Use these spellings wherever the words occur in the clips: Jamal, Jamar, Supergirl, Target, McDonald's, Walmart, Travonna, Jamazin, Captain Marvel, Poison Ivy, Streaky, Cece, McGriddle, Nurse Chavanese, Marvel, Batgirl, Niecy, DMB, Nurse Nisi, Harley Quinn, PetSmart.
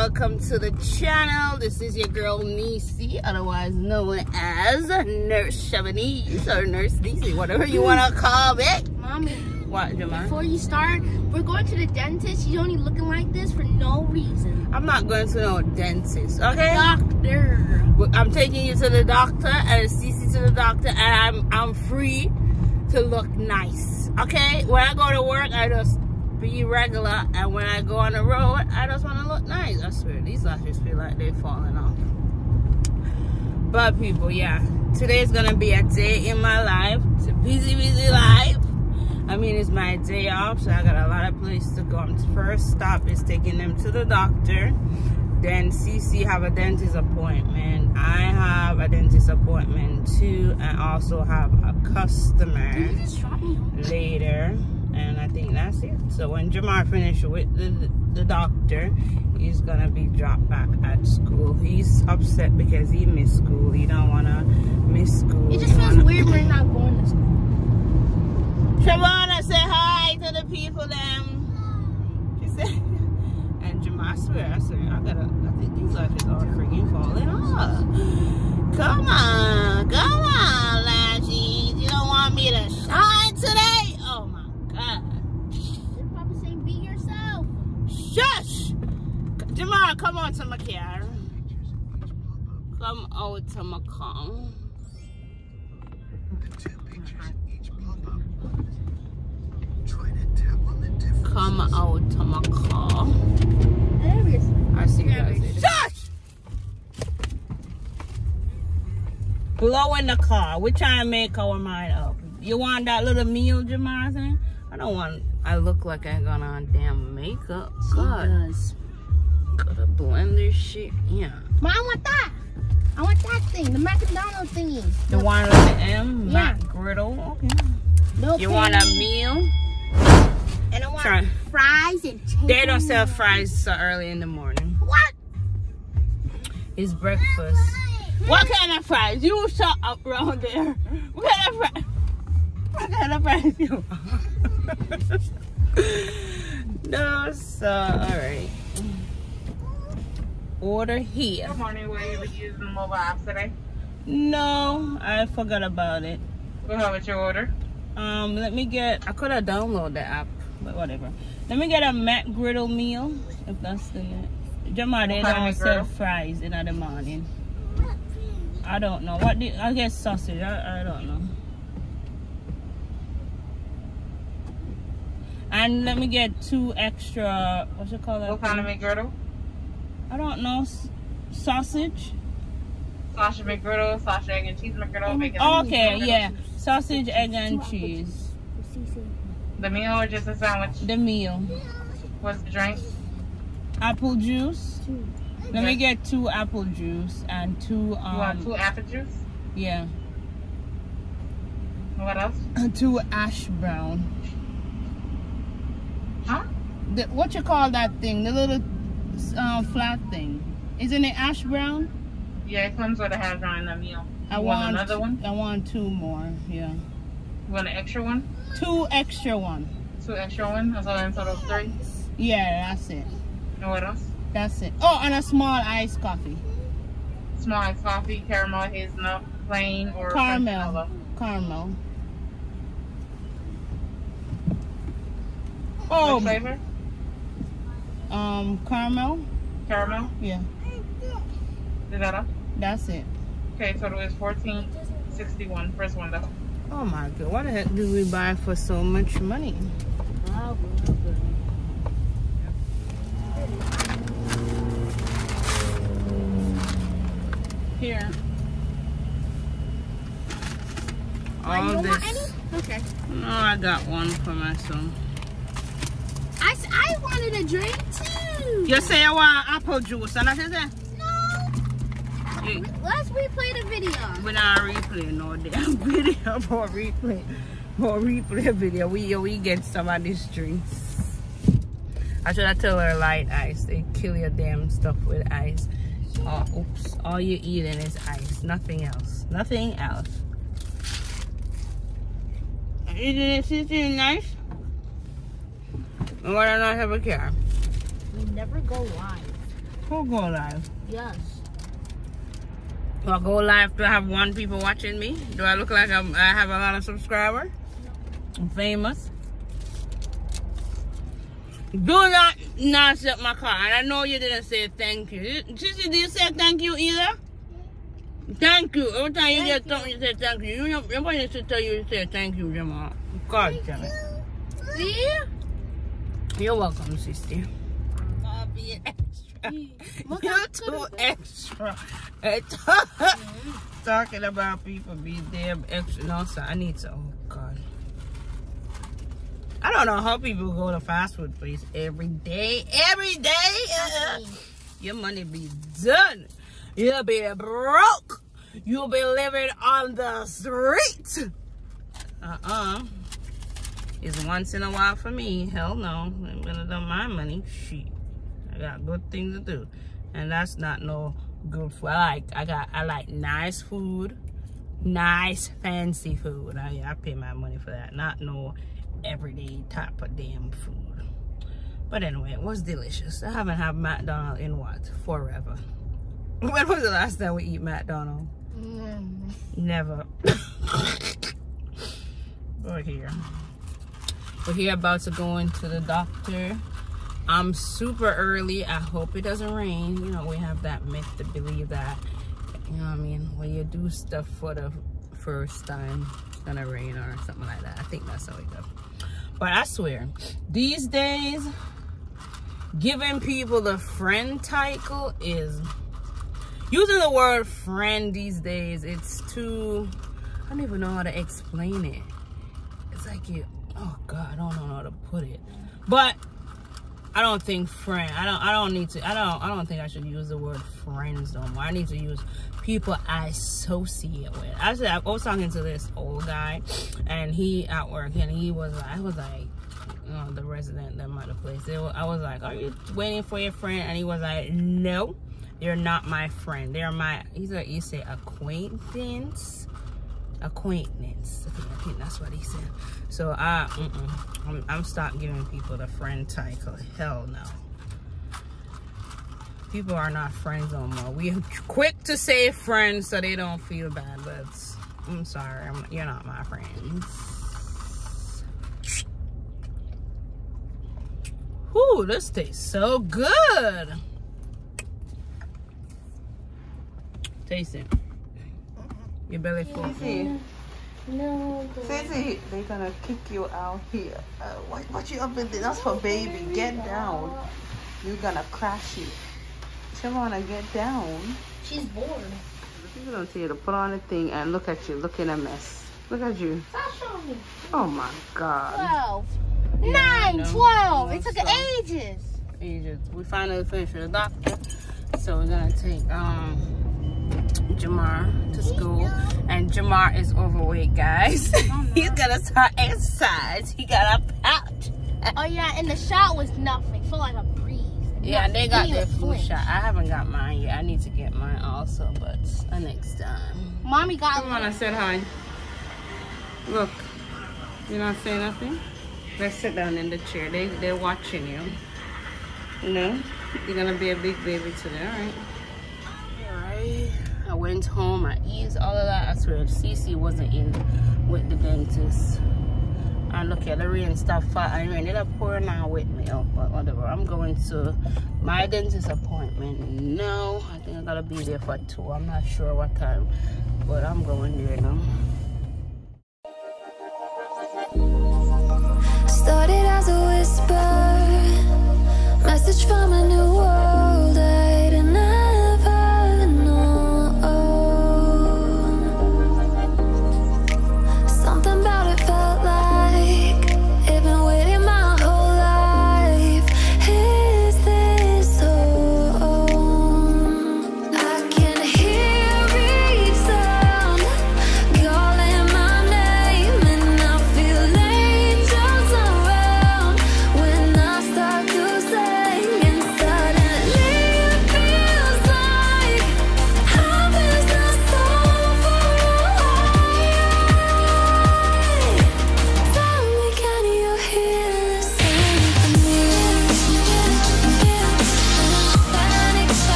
welcome to the channel. This is your girl Niecy, otherwise known as Nurse Chavanese or Nurse Nisi, whatever you want to call it. Mommy, what, Jamar? Before you start, we're going to the dentist. She's only looking like this for no reason. I'm not going to no dentist, okay? Doctor. I'm taking you to the doctor and Cece to the doctor, and I'm free to look nice, okay? When I go to work, I just be regular, and when I go on the road, I just want to look nice. I swear, these lashes feel like they're falling off. But people, yeah, today's gonna be a day in my life. It's a busy life. I mean, it's my day off, so I got a lot of places to go. First stop is taking them to the doctor. Then Cece have a dentist appointment. I have a dentist appointment too, and also have a customer later. And I think that's it. So when Jamar finishes with the doctor, he's gonna be dropped back at school. He's upset because he missed school. He don't wanna miss school. It just feels weird when not going to school. Travonna, say hi to the people then. She said. And Jamar, I think these lashes are freaking falling off. Come on, lashes. You don't want me to shine today? Oh my God. Your papa saying be yourself. Shush! Jamar, come on to my car. Come out to my car. Come out to my car. I see you guys later. Shush! Blow in the car. We're trying to make our mind up. You want that little meal, Jamazin? I don't want. I look like I got on damn makeup. God. Got a blender shit. Yeah. Mom, I want that. I want that thing. The McDonald's thingy. The one with the M? Yeah. McGriddle. Okay. No you want a meal? And I want fries and chicken. They don't sell fries so early in the morning. What? It's breakfast. What kind of fries? You shut up around there. What kind of fries you want? No, so, alright. Order here. Good morning, were you able to use the mobile app today? No, I forgot about it. Well, how was your order? Let me get, I could have downloaded the app, but whatever. Let me get a McGriddle meal, if that's the name. Jamal, they don't sell fries in the morning. I don't know. What do I get? Sausage? I don't know. And let me get two extra, what's it called? What kind of McGriddle? I don't know. Sausage? Sausage McGriddle, sausage, egg, and cheese McGriddle. Bacon, okay, McGriddle. Yeah. Sausage, egg, and cheese. The meal or just a sandwich? The meal. What's the drink? Apple juice. Let me get two apple juice and two. You want two apple juice? Yeah. What else? Two ash brown. Huh? The, what you call that thing? The little flat thing. Isn't it ash brown? Yeah, it comes with a hash brown in the meal. You want another one? I want two more, yeah. You want an extra one? Two extra one? That's all in total of three? Yeah, that's it. And what else? That's it. Oh, and a small iced coffee. Small iced coffee, caramel, hazelnut, plain, or caramel. Caramel. Oh. What flavor? Caramel. Caramel? Yeah. Is that all? That's it. Okay, total is $14.61. First one though. Oh my God! What the heck do we buy for so much money? Oh, good. Here. All this. Want any? Okay. No, I got one for myself. I wanted a drink too. You say I want apple juice, and I said that. Let's replay the video. We're not replaying no damn video for replay. For replay video. We get some of these drinks. I should have told her light ice. They kill your damn stuff with ice. Oh, oops. All you're eating is ice. Nothing else. Nothing else. Isn't it nice? Why don't I have a car? We never go live. Cool go live. Yes. Do I go live to have one people watching me? Do I look like I have a lot of subscribers? No. I'm famous. Do not accept my car. And I know you didn't say thank you. Cece, did you say thank you either? Thank you. Every time you get something, you say thank you. Nobody should tell you to say thank you, Jamal. God damn it. See? You're welcome, sister. I'll be an extra. You're too extra. Talking about people being damn extra. No, sir, I need to. Oh, God. I don't know how people go to fast food place every day. Every day. Your money be done. You'll be broke. You'll be living on the street. It's once in a while for me. Hell no. I'm gonna dump my money. Shit. I got good things to do. And that's not no good food. I like nice food. Nice fancy food. I pay my money for that. Not no everyday type of damn food. But anyway, it was delicious. I haven't had McDonald's in what? Forever. When was the last time we eat McDonald's? Never. We're here. We're here about to go into the doctor. I'm super early. I hope it doesn't rain. You know, we have that myth to believe that, you know what I mean? When you do stuff for the first time, it's gonna rain or something like that. I think that's how it goes. But I swear, these days, giving people the friend title is... Using the word friend these days, it's too, I don't even know how to explain it. It's like you, oh God, I don't know how to put it. But I don't think friend, I don't think I should use the word friends no more. I need to use people I associate with. Actually, I was talking to this old guy and he at work and he was like, you know, the resident that might have placed it. I was like, are you waiting for your friend? And he was like, no. They're not my friend. They're my, he said acquaintance. Acquaintance. I think that's what he said. So I'm stopped giving people the friend title. Hell no. People are not friends no more. We are quick to say friends so they don't feel bad, but I'm sorry. You're not my friends. Whew, this tastes so good. Taste it. Your belly full. Cece. No. Cece, they're gonna kick you out here. What you up in there? That's for baby. Get down. You're gonna crash it. Come on, get down. She's bored. People don't tell you to put on a thing and look at you, looking a mess. Look at you. Oh my God. 12. 9, no, 12. No, it took ages. Ages. We finally finished with the doctor, so we're gonna take Jamar to school, and Jamar is overweight, guys. Oh, no. He's gonna start exercise. He got a pouch. Oh yeah, and the shot was nothing. Felt like a breeze. Yeah, they got their flu shot. I haven't got mine yet. I need to get mine also, but next time. Mommy got. Come on, I said hi. Look, you not say nothing. Let's sit down in the chair. They're watching you. You know, you're gonna be a big baby today, all right? I went home, I eased all of that. I swear, Cece wasn't in with the dentist. And look at the rain stopped. It ended up pouring out with me, but whatever. I'm going to my dentist appointment now. I think I gotta be there for 2. I'm not sure what time, but I'm going there now. Started as a whisper, message from a new world. Calling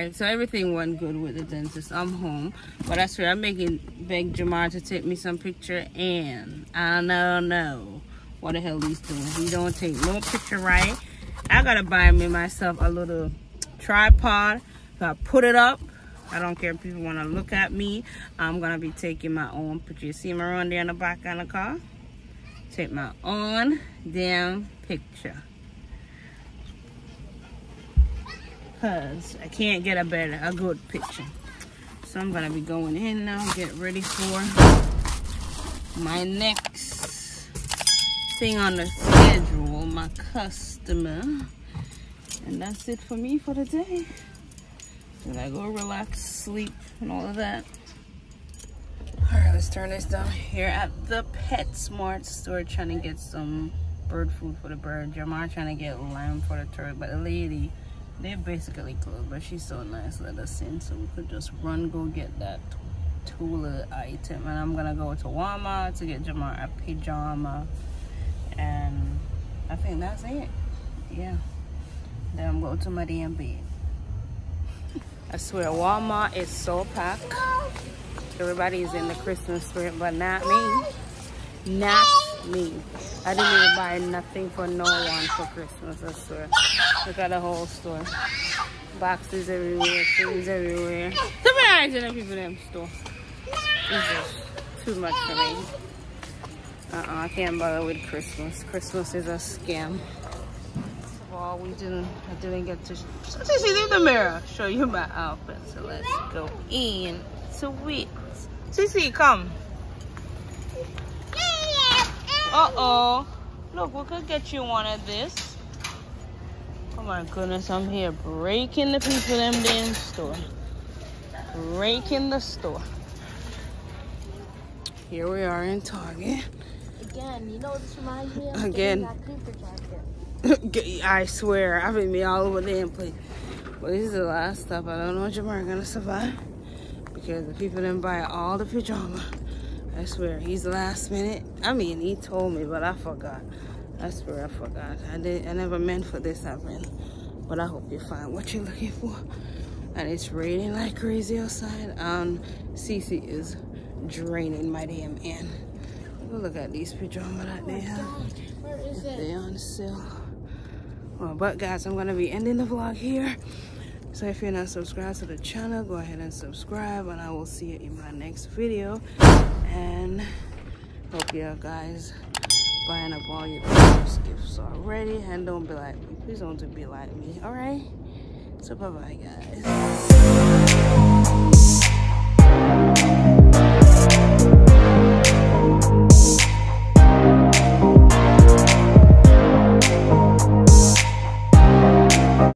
right? So everything went good with the dentist. I'm home, but I swear I'm beg Jamar to take me some picture, and I don't know what the hell he's doing. He don't take no picture, right? I gotta buy me myself a little tripod. So I put it up. I don't care if people want to look at me. I'm gonna be taking my own picture. You see me around there in the back of the car? Take my own damn picture. Cause I can't get a good picture. So I'm gonna be going in now, get ready for my next thing on the schedule, my customer. And that's it for me for the day. Then I go relax, sleep, and all of that. All right, let's turn this down here at the PetSmart store, trying to get some bird food for the bird. Jamar trying to get lamb for the turkey, but the lady, they're basically closed, but she's so nice, let us in, so we could just run, go get that Tula item. And I'm gonna go to Walmart to get Jamar a pajama, and I think that's it. Yeah, then I'm going to my DMB. I swear, Walmart is so packed. Everybody's in the Christmas spirit, but not me. Not me. I didn't even buy nothing for no one for Christmas, I swear. Look at the whole store. Boxes everywhere, things everywhere. Somebody in the people in the store. It's just too much for me. I can't bother with Christmas. Christmas is a scam. First of all, I didn't get to Cece, in the mirror. Show you my outfit. So let's go in to it. Cece, come. Uh-oh. Look, we could get you one of this. Oh my goodness, I'm here breaking the people in the damn store. Breaking the store. Here we are in Target. Again, you know this reminds me of Again. I swear, I've been all over the damn place. But this is the last stop. I don't know if Jamar gonna survive. Because the people didn't buy all the pajama. I swear, he's last minute. I mean, he told me, but I forgot. I swear I forgot. I never meant for this happen. But I hope you find what you're looking for. And it's raining like crazy outside. Cece is draining my damn end. Look at these pajama that they have. Where is it? They're on sale. Well, but guys, I'm gonna be ending the vlog here. So if you're not subscribed to the channel, go ahead and subscribe, and I will see you in my next video. And hope you guys buying up all your Christmas gifts already. And don't be like me. Please don't be like me. Alright? So bye-bye, guys.